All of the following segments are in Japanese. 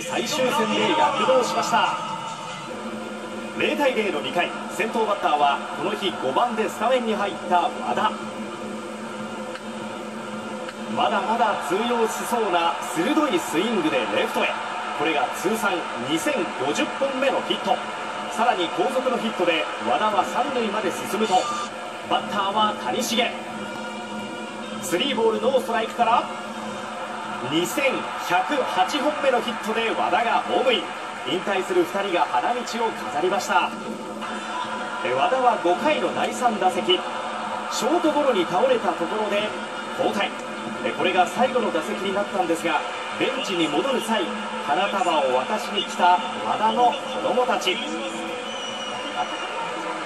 最終戦で躍動しました。0対0の2回、先頭バッターはこの日5番でスタメンに入った和田。まだまだ通用しそうな鋭いスイングでレフトへ、これが通算2050本目のヒット。さらに後続のヒットで和田は3塁まで進むと、バッターは谷繁。3ボールノーストライクから2108本目のヒットで和田がホームイン。引退する2人が花道を飾りました。和田は5回の第3打席、ショートゴロに倒れたところで交代。これが最後の打席になったんですが、ベンチに戻る際、花束を渡しに来た和田の子供たち、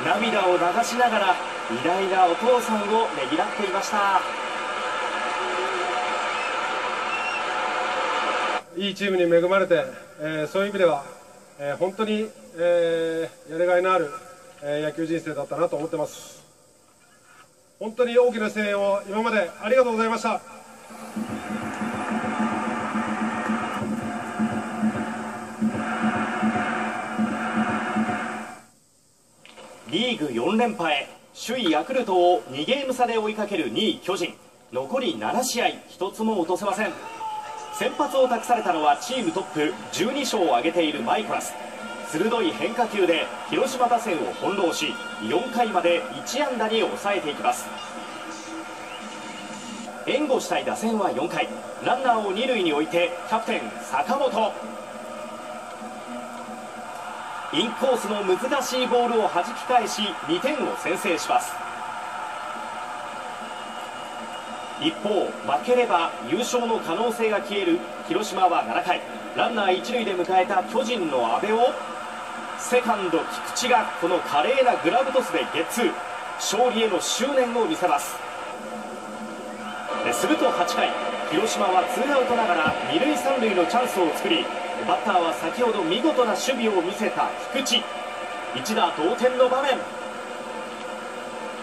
涙を流しながら偉大なお父さんをねぎらっていました。いいチームに恵まれて、そういう意味では、本当に、やりがいのある、野球人生だったなと思ってます。本当に大きな声援を今までありがとうございました。リーグ4連覇へ、首位ヤクルトを2ゲーム差で追いかける2位巨人、残り7試合1つも落とせません。先発を託されたのはチームトップ12勝を挙げているマイコラス。鋭い変化球で広島打線を翻弄し、4回まで1安打に抑えていきます。援護したい打線は4回、ランナーを2塁に置いてキャプテン坂本。インコースの難しいボールを弾き返し、2点を先制します。一方、負ければ優勝の可能性が消える広島は7回、ランナー一塁で迎えた巨人の阿部をセカンド菊池がこの華麗なグラブトスでゲッツー。勝利への執念を見せます。すると8回、広島はツーアウトながら二塁三塁のチャンスを作り、バッターは先ほど見事な守備を見せた菊池。一打同点の場面、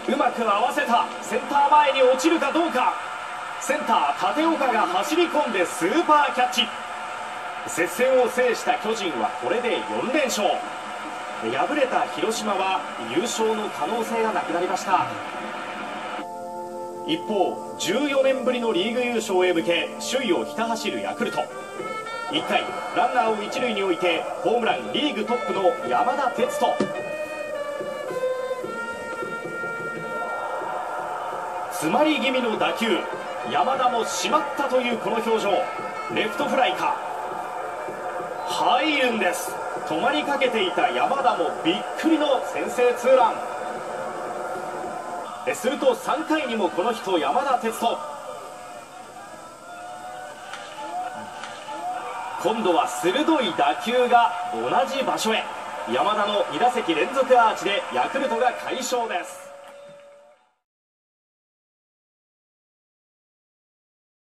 うまく合わせた。センター前に落ちるかどうか、センター立岡が走り込んでスーパーキャッチ。接戦を制した巨人はこれで4連勝。敗れた広島は優勝の可能性がなくなりました。一方、14年ぶりのリーグ優勝へ向け首位をひた走るヤクルト。1回、ランナーを一塁に置いてホームランリーグトップの山田哲人。詰まり気味の打球、山田もしまったというこの表情。レフトフライか、入るんです。止まりかけていた山田もびっくりの先制ツーラン。すると3回にもこの人山田哲人、今度は鋭い打球が同じ場所へ。山田の2打席連続アーチでヤクルトが快勝です。